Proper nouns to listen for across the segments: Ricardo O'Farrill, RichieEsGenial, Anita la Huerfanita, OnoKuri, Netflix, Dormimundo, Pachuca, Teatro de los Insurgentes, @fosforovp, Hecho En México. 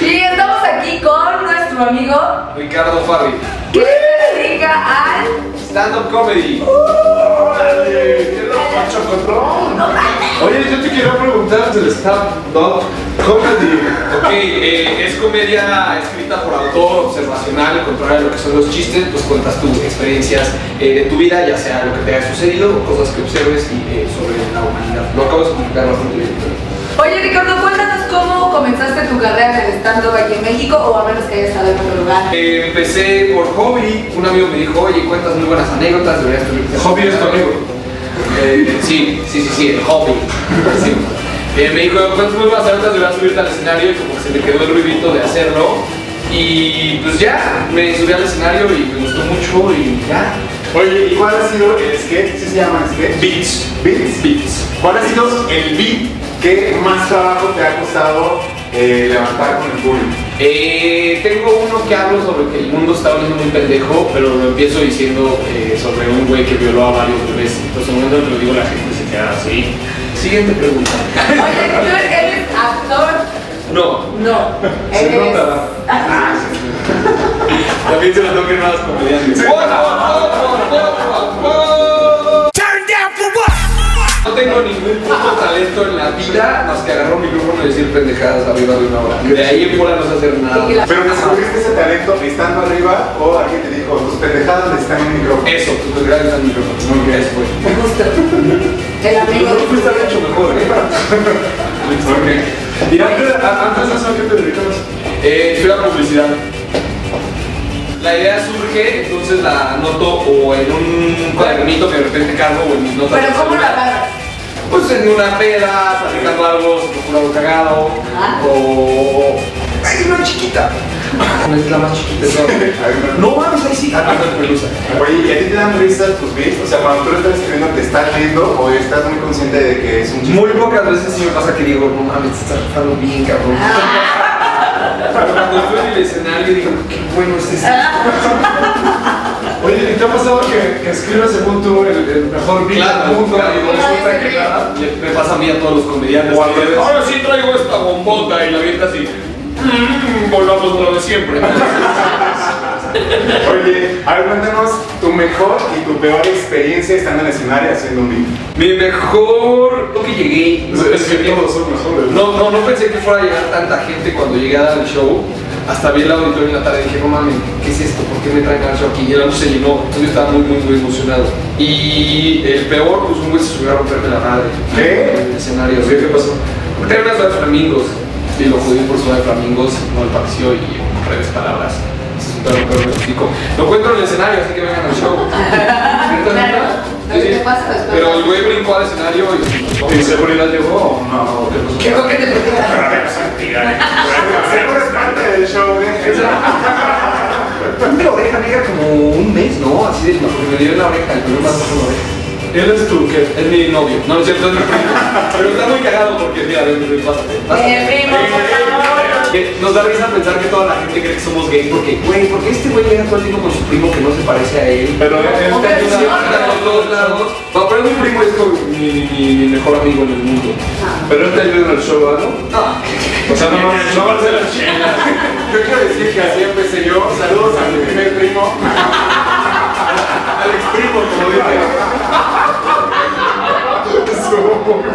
Y estamos aquí con nuestro amigo Ricardo O'Farrill, que se dedica al stand-up comedy. ¡Órale! ¡Qué loco, chocotrón! Oye, yo te quería preguntar del stand-up comedy. Ok, es comedia escrita por autor, observacional, contrario a lo que son los chistes, pues cuentas tus experiencias de tu vida, ya sea lo que te haya sucedido o cosas que observes y sobre la humanidad. Lo acabas de explicar bastante bien. Oye, Ricardo, cuéntanos cómo comenzaste tu carrera en el stand-up aquí en México, o a menos que hayas estado en otro lugar. Empecé por hobby. Un amigo me dijo, oye, cuentas muy buenas anécdotas, deberías tener... ¿Hobby es tu amigo? Sí, el hobby. Sí. Me dijo, cuentas muy buenas anécdotas, deberías subirte al escenario, y como se me quedó el ruidito de hacerlo. Y pues ya, me subí al escenario y me gustó mucho y ya. Oye, ¿y cuál ha sido el sketch? ¿Sí se llama sketch? Beats. Beats. ¿Cuál ha sido el beat que más trabajo te ha costado levantar con el público? Tengo uno que hablo sobre que el mundo está volviendo muy pendejo, pero lo empiezo diciendo sobre un güey que violó a varios bebés. Entonces, en el momento que lo digo, la gente se queda así. Siguiente pregunta. Oye, ¿tú eres actor? No. Se nota. También se lo toquen a los comediantes. No tengo ningún puto talento en la vida más que agarrar un micrófono y decir pendejadas arriba de una hora. De ahí en bola no sé hacer nada. Pero descubriste ese talento estando arriba, o alguien te dijo, tus pendejadas necesitan un micrófono. Eso, tus pendejadas necesitan un micrófono. Muy bien, eso fue. Me gusta. El amigo. Tú estás hecho mejor, ¿eh? Y antes de eso, ¿a qué te dedicabas? Fui a publicidad. La idea surge, entonces la anoto o en un cuadernito que de repente cargo o en mis notas. ¿Pero cómo la paras? Pues en una peda, platicando algo, se procura algo cagado. ¿Ah? O... ¡Ay, una chiquita! Es la más chiquita. No mames, ahí sí. Oye, ¿y a ti te dan risa tus beats? O sea, cuando tú lo estás escribiendo, ¿te estás riendo o estás muy consciente de que es un chiste? Muy pocas veces sí me pasa que digo, no mames, te estás tratando bien, cabrón. Pero cuando estuve en el escenario digo, qué bueno es esto. Oye, ¿te ha pasado que escribas según tú el mejor beat del mundo? Claro, me pasa a mí a todos los comediantes. Ahora sí traigo esta bombota y la avienta así. Volvamos a lo de siempre. Oye, a ver, cuéntanos tu mejor y tu peor experiencia estando en el escenario haciendo un beat. Mi mejor... lo que llegué... Es que todos son mejores. No pensé que fuera a llegar tanta gente cuando llegué al show. Hasta vi el auditorio en la tarde y dije, no mames, ¿qué es esto? ¿Por qué me traen al show aquí? Y el año se llenó, entonces yo estaba muy emocionado. Y el peor, pues un güey se subió a romperme la madre. ¿Qué? En el escenario. ¿Qué pasó? Porque tenía unas de flamingos. Y lo jodí por su de flamingos, no le pareció y con breves palabras. Lo encuentro en el escenario, así que vengan al show. Pero el güey brincó al escenario y seguridad llegó. No, ¿qué es lo que te seguro es parte del show, ¿eh? La oreja negra como un mes, ¿no? Así de porque me dio en la oreja, el primer paso en la oreja. Él es tu, que es mi novio. No, es cierto, es mi primo. Pero está muy cagado porque, mira, ven, pásate. Nos da risa pensar que toda la gente cree que somos gay porque, güey, ¿por qué este güey llega todo el tiempo con su primo que no se parece a él? Pero es una persona por todos lados. Va, pero mi primo es mi mejor amigo en el mundo. Pero él te ayuda en el show, ¿no? No. O sea, no va a ser la chingada. Yo quiero decir que así empecé yo. Saludos a mi primer primo. Al ex primo, como dice.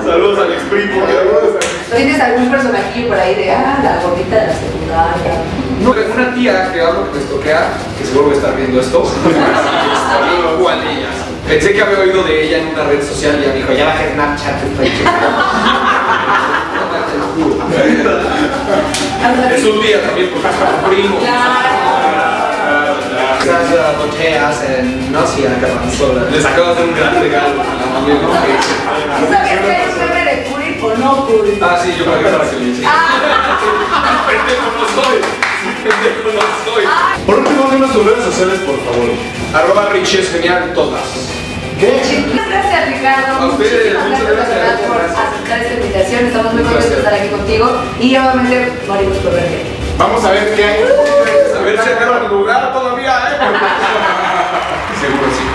Saludos al ex primo. ¿Tienes algún personajillo por ahí de, la gordita de la secundaria? No, una tía que hablo que me estoquea, que seguro me está viendo esto. ¿Cuál de ellas? Pensé que había oído de ella en una red social y me dijo, ya bajé Snapchat, estoy chingando. Es un día también porque es un primo. Quizás las bocheas en Nocia, Carranzola. Les acabas de un gran regalo a la mamá. ¿Tú sabías que hay un nombre de Kuri o no Kuri? Ah, sí, yo creo que para que le hice. ¡Pendejo no soy! ¡Pendejo no soy! Por último, dinos tus redes sociales, por favor. @RichieEsGenial todas. ¿Qué? Muchas gracias, Ricardo. A ustedes, muchas gracias por aceptar esta invitación. Estamos muy contentos de estar aquí contigo. Y obviamente morimos por verte. Vamos a ver qué hay. A ver si agarra el lugar todavía, ¿eh? Seguro sí.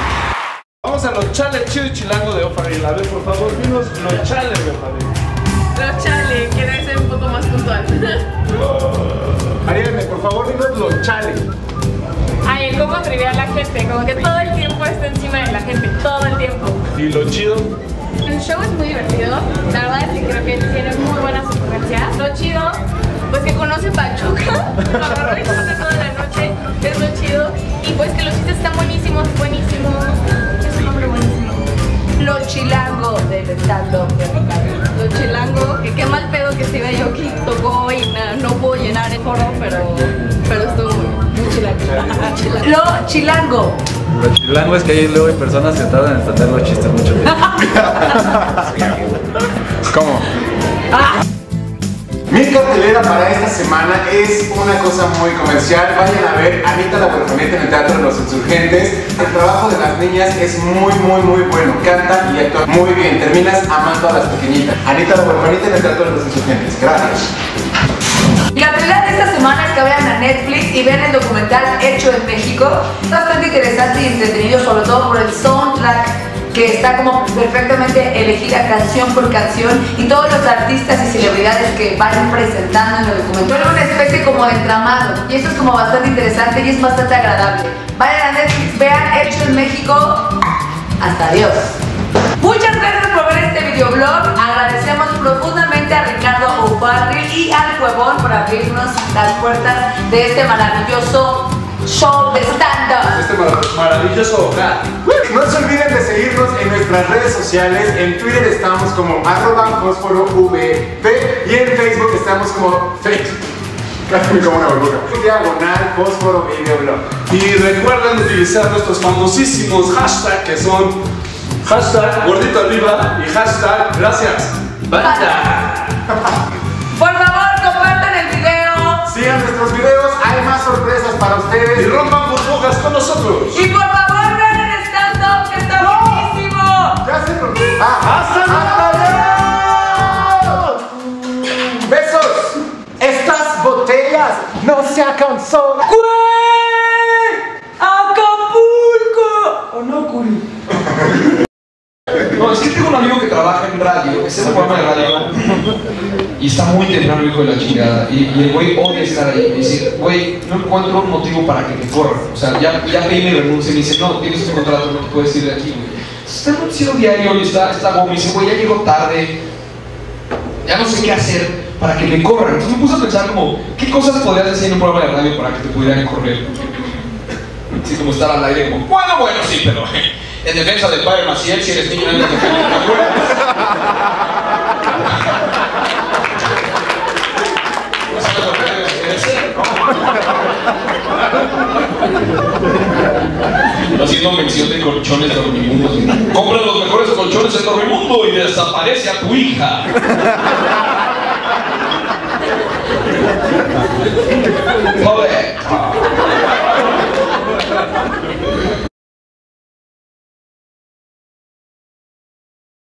Vamos a los chales chido y chilango de O'Farrill. A ver, por favor, dinos los chales de O'Farrill. Los chales, quiere ser un poco más puntual. conoce Pachuca, lo agarró y conoce toda la noche, es muy chido. Y pues que los chistes están buenísimos, es un hombre buenísimo. Los chilangos del stand-up, los chilangos, que qué mal pedo que se iba yo aquí, tocó y nada, no puedo llenar el foro, pero estuvo muy chilango. Lo chilango. Lo chilango es que ahí luego hay personas sentadas en entender los chistes mucho tiempo. ¿Cómo? Ah. Mi cartelera para esta semana es una cosa muy comercial. Vayan a ver Anita la Huerfanita en el Teatro de los Insurgentes. El trabajo de las niñas es muy bueno. Cantan y actúan muy bien. Terminas amando a las pequeñitas. Anita la Huerfanita en el Teatro de los Insurgentes. Gracias. Mi cartelera de esta semana es que vayan a Netflix y vean el documental Hecho En México. Está bastante interesante y entretenido, sobre todo por el soundtrack, que está como perfectamente elegida canción por canción, y todos los artistas y celebridades que van presentando en el documental. Era una especie como de entramado, y esto es como bastante interesante y es bastante agradable. Vayan a Netflix, vean Hecho En México. Hasta adiós. Muchas gracias por ver este videoblog. Agradecemos profundamente a Ricardo O'Farrill y al Huevón por abrirnos las puertas de este maravilloso show de stand-up. Este maravilloso hogar. No se olviden de seguirnos en nuestras redes sociales. En Twitter estamos como @fosforovp y en Facebook estamos como /Fósforo Video Blog. Y recuerden utilizar nuestros famosísimos hashtags, que son #gorditoarriba y #graciasbanda. Por favor, compartan el video. Sigan nuestros videos, hay más sorpresas para ustedes. Y rompan burbujas con nosotros. Y por favor, ¡hasta luego! ¡Besos! Estas botellas no se aconsolan. ¡Curi! ¡Acapulco! ¡OnoKuri! No, es que tengo un amigo que trabaja en radio, es el programa de radio, y está muy temprano, hijo de la chingada. Y el güey odia estar ahí. Y dice, güey, no encuentro un motivo para que te corran. O sea, ya pedí mi renuncia y me dice, no, tienes un contrato, no te puedes ir de aquí, güey. Está anunciado diario y está como, me dice, güey, ya llego tarde, ya no sé qué hacer para que me corran. Entonces me puse a pensar como, ¿qué cosas podrías hacer en un programa de radio para que te pudieran correr? Así como estar al aire, como, bueno, sí, pero en defensa del padre Maciel, si eres niño, no eres defensa, ¿te acuerdas? Haciendo mención de colchones de Dormimundo. Compra los mejores colchones en Dormimundo y desaparece a tu hija. Joder.